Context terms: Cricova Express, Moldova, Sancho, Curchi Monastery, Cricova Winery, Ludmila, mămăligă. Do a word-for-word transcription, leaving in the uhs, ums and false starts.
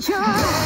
Sancho!